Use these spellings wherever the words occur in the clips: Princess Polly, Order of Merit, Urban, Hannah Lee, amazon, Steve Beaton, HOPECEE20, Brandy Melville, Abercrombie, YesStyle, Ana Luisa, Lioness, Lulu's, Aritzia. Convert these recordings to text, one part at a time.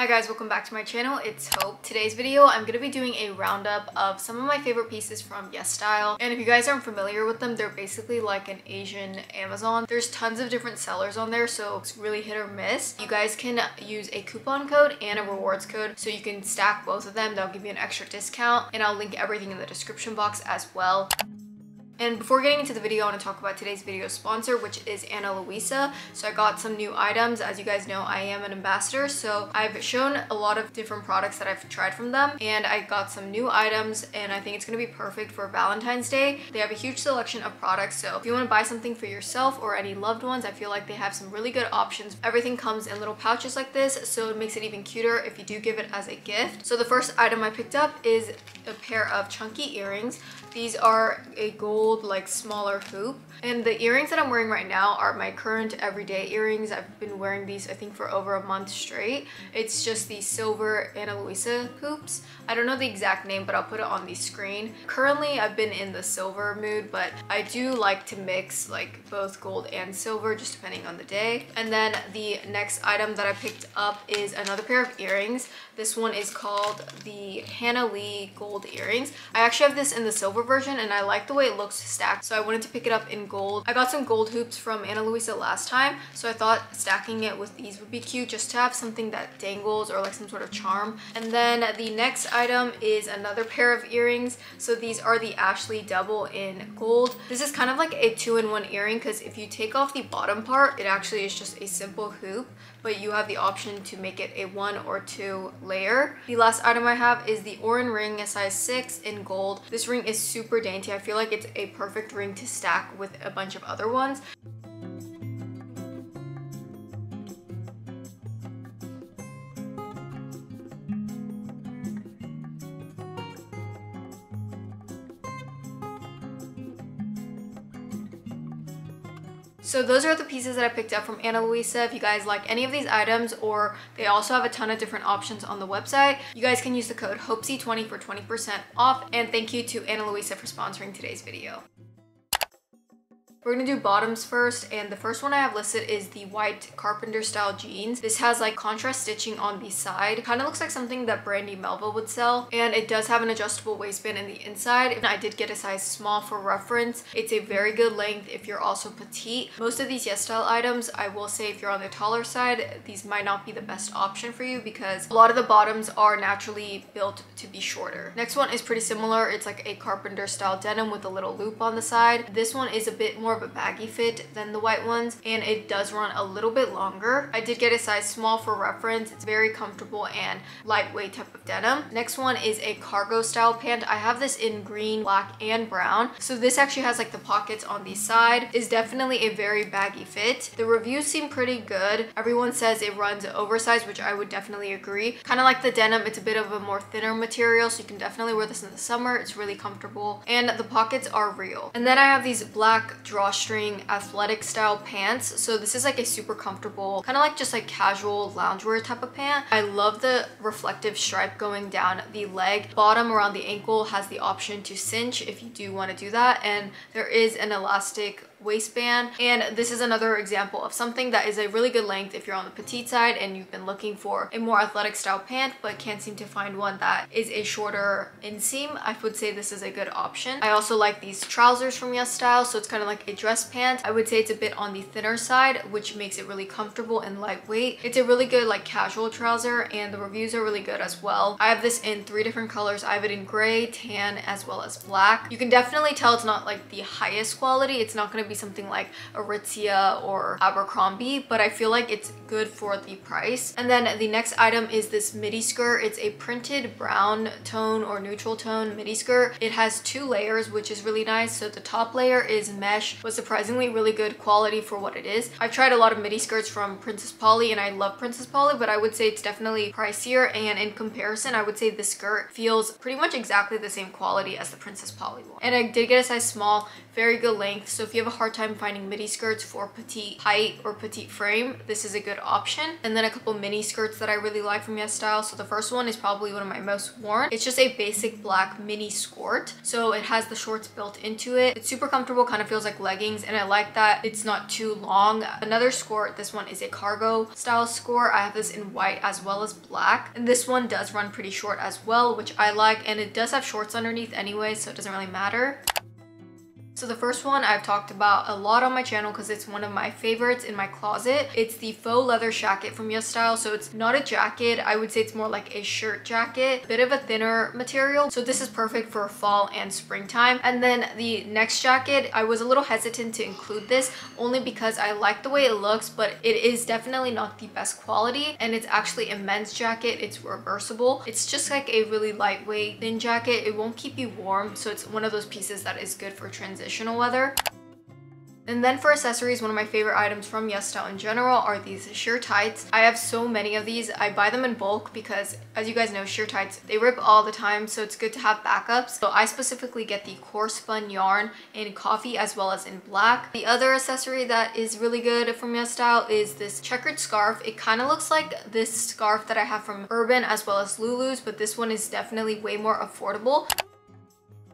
Hi guys, welcome back to my channel. It's Hope. Today's video I'm gonna be doing a roundup of some of my favorite pieces from YesStyle, and if you guys aren't familiar with them, they're basically like an Asian Amazon. There's tons of different sellers on there, so it's really hit or miss. You guys can use a coupon code and a rewards code, so you can stack both of them. They'll give you an extra discount, and I'll link everything in the description box as well. And before getting into the video, I want to talk about today's video sponsor, which is Ana Luisa. So I got some new items. As you guys know, I am an ambassador, so I've shown a lot of different products that I've tried from them, and I got some new items, and I think it's going to be perfect for Valentine's Day. They have a huge selection of products, so if you want to buy something for yourself or any loved ones, I feel like they have some really good options. Everything comes in little pouches like this, so it makes it even cuter if you do give it as a gift. So the first item I picked up is a pair of chunky earrings. These are a gold like smaller hoop, and the earrings that I'm wearing right now are my current everyday earrings. I've been wearing these I think for over a month straight. It's just the silver Ana Luisa hoops. I don't know the exact name, but I'll put it on the screen. Currently I've been in the silver mood, but I do like to mix like both gold and silver just depending on the day. And then the next item that I picked up is another pair of earrings. This one is called the Hannah Lee gold earrings. I actually have this in the silver version, and I like the way it looks stacked, so I wanted to pick it up in gold. I got some gold hoops from Ana Luisa last time, so I thought stacking it with these would be cute, just to have something that dangles or like some sort of charm. And then the next item is another pair of earrings. So these are the Ashley double in gold. This is kind of like a two-in-one earring, because if you take off the bottom part, it actually is just a simple hoop, but you have the option to make it a one or two layer. The last item I have is the Oran ring, a size 6 in gold. This ring is super dainty. I feel like it's a perfect ring to stack with a bunch of other ones. So those are the pieces that I picked up from Ana Luisa. If you guys like any of these items, or they also have a ton of different options on the website, you guys can use the code HOPECEE20 for 20% off. And thank you to Ana Luisa for sponsoring today's video. We're gonna do bottoms first, and the first one I have listed is the white carpenter style jeans. This has like contrast stitching on the side. It kind of looks like something that Brandy Melville would sell, and it does have an adjustable waistband in the inside. And I did get a size small for reference. It's a very good length if you're also petite. Most of these YesStyle items, I will say if you're on the taller side, these might not be the best option for you, because a lot of the bottoms are naturally built to be shorter. Next one is pretty similar. It's like a carpenter style denim with a little loop on the side. This one is a bit more of a baggy fit than the white ones, and it does run a little bit longer. I did get a size small for reference. It's very comfortable and lightweight type of denim. Next one is a cargo style pant. I have this in green, black, and brown. So this actually has like the pockets on the side. It's definitely a very baggy fit. The reviews seem pretty good. Everyone says it runs oversized, which I would definitely agree. Kind of like the denim, it's a bit of a more thinner material, so you can definitely wear this in the summer. It's really comfortable, and the pockets are real. And then I have these black drawstring athletic style pants. So this is like a super comfortable, kind of like just like casual loungewear type of pant. I love the reflective stripe going down the leg. Bottom around the ankle has the option to cinch if you do want to do that, and there is an elastic waistband. And this is another example of something that is a really good length if you're on the petite side and you've been looking for a more athletic style pant but can't seem to find one that is a shorter inseam. I would say this is a good option. I also like these trousers from YesStyle, so it's kind of like a dress pant. I would say it's a bit on the thinner side, which makes it really comfortable and lightweight. It's a really good like casual trouser, and the reviews are really good as well. I have this in 3 different colors. I have it in gray, tan, as well as black. You can definitely tell it's not like the highest quality. It's not going to be something like Aritzia or Abercrombie, but I feel like it's good for the price. And then the next item is this midi skirt. It's a printed brown tone or neutral tone midi skirt. It has 2 layers, which is really nice. So the top layer is mesh, was surprisingly really good quality for what it is. I've tried a lot of midi skirts from Princess Polly, and I love Princess Polly, but I would say it's definitely pricier, and in comparison I would say this skirt feels pretty much exactly the same quality as the Princess Polly one. And I did get a size small, very good length, so if you have a hard time finding midi skirts for petite height or petite frame, this is a good option. And then a couple mini skirts that I really like from YesStyle. So the first one is probably one of my most worn. It's just a basic black mini skirt. So it has the shorts built into it. It's super comfortable, kind of feels like leggings, and I like that it's not too long. Another skirt, this one is a cargo style skirt. I have this in white as well as black. And this one does run pretty short as well, which I like, and it does have shorts underneath anyway, so it doesn't really matter. So the first one I've talked about a lot on my channel because it's one of my favorites in my closet. It's the faux leather jacket from YesStyle. So it's not a jacket. I would say it's more like a shirt jacket, bit of a thinner material. So this is perfect for fall and springtime. And then the next jacket, I was a little hesitant to include this only because I like the way it looks, but it is definitely not the best quality. And it's actually a men's jacket. It's reversible. It's just like a really lightweight, thin jacket. It won't keep you warm. So it's one of those pieces that is good for transition weather. And then for accessories, one of my favorite items from YesStyle in general are these sheer tights. I have so many of these. I buy them in bulk because, as you guys know, sheer tights, they rip all the time, so it's good to have backups. So I specifically get the coarse spun yarn in coffee as well as in black. The other accessory that is really good from YesStyle is this checkered scarf. It kind of looks like this scarf that I have from Urban as well as Lulu's, but this one is definitely way more affordable.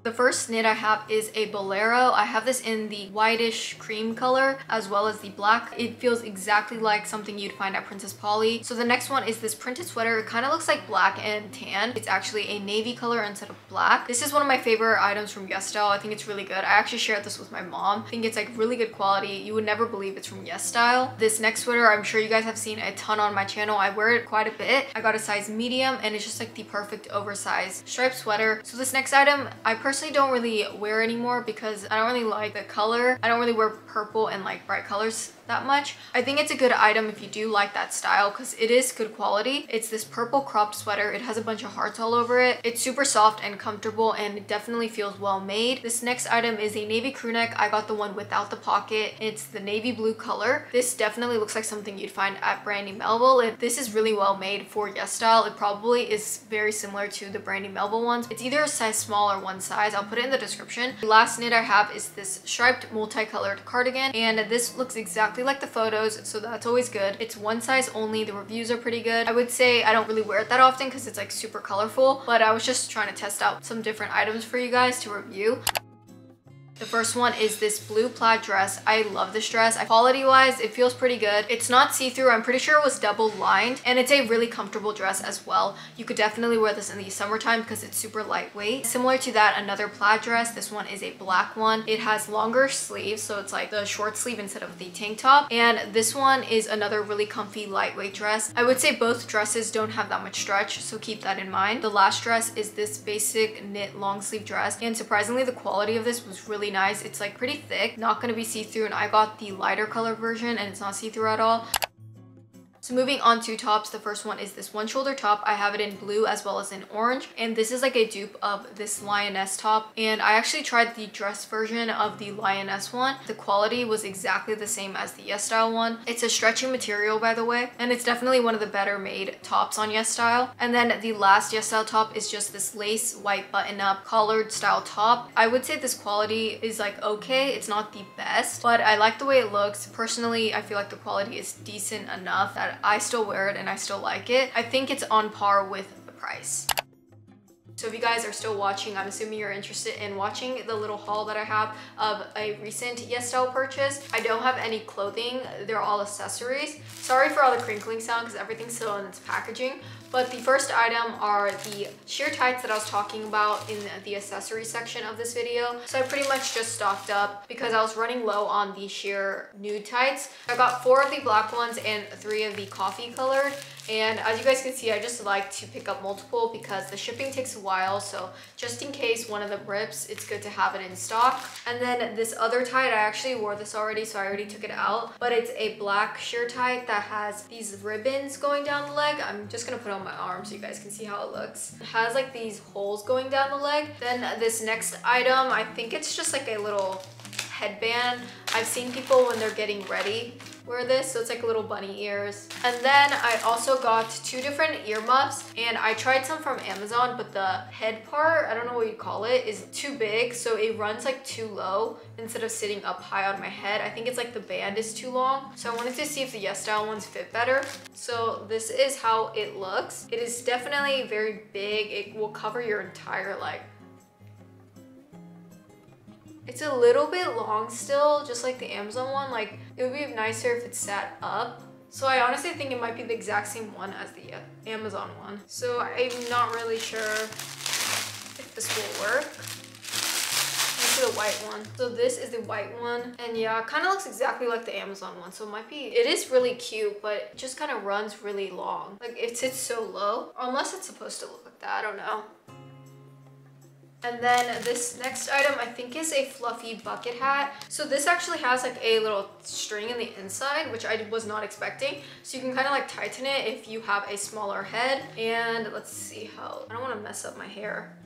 The first knit I have is a bolero. I have this in the whitish cream color as well as the black. It feels exactly like something you'd find at Princess Polly. So the next one is this printed sweater. It kind of looks like black and tan. It's actually a navy color instead of black. This is one of my favorite items from YesStyle. I think it's really good. I actually shared this with my mom. I think it's like really good quality. You would never believe it's from YesStyle. This next sweater, I'm sure you guys have seen a ton on my channel. I wear it quite a bit. I got a size medium and it's just like the perfect oversized striped sweater. So this next item, I personally don't really wear anymore because I don't really like the color. I don't really wear purple and like bright colors that much. I think it's a good item if you do like that style because it is good quality. It's this purple cropped sweater. It has a bunch of hearts all over it. It's super soft and comfortable, and it definitely feels well made. This next item is a navy crew neck. I got the one without the pocket. It's the navy blue color. This definitely looks like something you'd find at Brandy Melville. This is really well made for YesStyle. It probably is very similar to the Brandy Melville ones. It's either a size small or one size. I'll put it in the description. The last knit I have is this striped multicolored cardigan, and this looks exactly like the photos, so that's always good. It's one size only. The reviews are pretty good. I would say I don't really wear it that often because it's like super colorful, but I was just trying to test out some different items for you guys to review. The first one is this blue plaid dress. I love this dress. Quality-wise, it feels pretty good. It's not see-through. I'm pretty sure it was double lined, and it's a really comfortable dress as well. You could definitely wear this in the summertime because it's super lightweight. Similar to that, another plaid dress. This one is a black one. It has longer sleeves, so it's like the short sleeve instead of the tank top. And this one is another really comfy, lightweight dress. I would say both dresses don't have that much stretch, so keep that in mind. The last dress is this basic knit long sleeve dress, and surprisingly, the quality of this was really nice. It's like pretty thick, not going to be see-through, and I got the lighter color version and it's not see-through at all. So moving on to tops, the first one is this one shoulder top. I have it in blue as well as in orange, and this is like a dupe of this Lioness top, and I actually tried the dress version of the Lioness one. The quality was exactly the same as the YesStyle one. It's a stretchy material, by the way, and it's definitely one of the better made tops on YesStyle. And then the last YesStyle top is just this lace white button-up collared style top. I would say this quality is like okay. It's not the best, but I like the way it looks. Personally, I feel like the quality is decent enough that I still wear it and I still like it. I think it's on par with the price. So if you guys are still watching, I'm assuming you're interested in watching the little haul that I have of a recent YesStyle purchase. I don't have any clothing. They're all accessories. Sorry for all the crinkling sound because everything's still in its packaging. But the first item are the sheer tights that I was talking about in the accessory section of this video. So I pretty much just stocked up because I was running low on the sheer nude tights. I got 4 of the black ones and 3 of the coffee colored. And as you guys can see, I just like to pick up multiple because the shipping takes a while. So just in case one of them rips, it's good to have it in stock. And then this other tight, I actually wore this already, so I already took it out. But it's a black sheer tight that has these ribbons going down the leg. I'm just going to put on my arm so you guys can see how it looks. It has like these holes going down the leg. Then this next item, I think it's just like a little headband. I've seen people when they're getting ready wear this, so it's like little bunny ears. And then I also got two different earmuffs, and I tried some from Amazon, but the head part, I don't know what you call it, is too big, so it runs like too low instead of sitting up high on my head. I think it's like the band is too long, so I wanted to see if the YesStyle ones fit better. So this is how it looks. It is definitely very big. It will cover your entire leg. It's a little bit long still, just like the Amazon one. Like, it would be nicer if it sat up. So I honestly think it might be the exact same one as the Amazon one. So I'm not really sure if this will work. Let's do the white one. So this is the white one. And yeah, it kind of looks exactly like the Amazon one. So it might be, it is really cute, but it just kind of runs really long. Like, it sits so low. Unless it's supposed to look like that, I don't know. And then this next item, I think, is a fluffy bucket hat. So this actually has like a little string in the inside, which I was not expecting. So you can kind of like tighten it if you have a smaller head. And let's see how, I don't want to mess up my hair.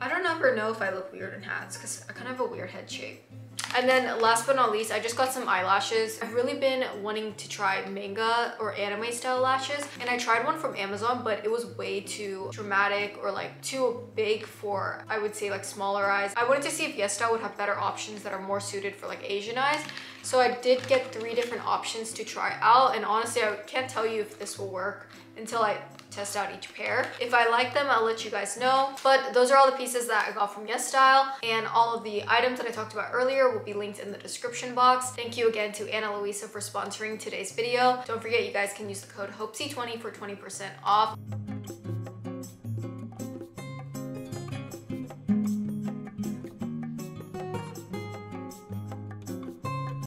I don't ever know if I look weird in hats because I kind of have a weird head shape. And then last but not least, I just got some eyelashes. I've really been wanting to try manga or anime style lashes, and I tried one from Amazon, but it was way too dramatic or like too big for, I would say, like smaller eyes. I wanted to see if YesStyle would have better options that are more suited for like Asian eyes. So I did get 3 different options to try out, and honestly, I can't tell you if this will work until I test out each pair. If I like them, I'll let you guys know. But those are all the pieces that I got from YesStyle, and all of the items that I talked about earlier will be linked in the description box. Thank you again to Ana Luisa for sponsoring today's video. Don't forget, you guys can use the code HOPECEE20 for 20% off.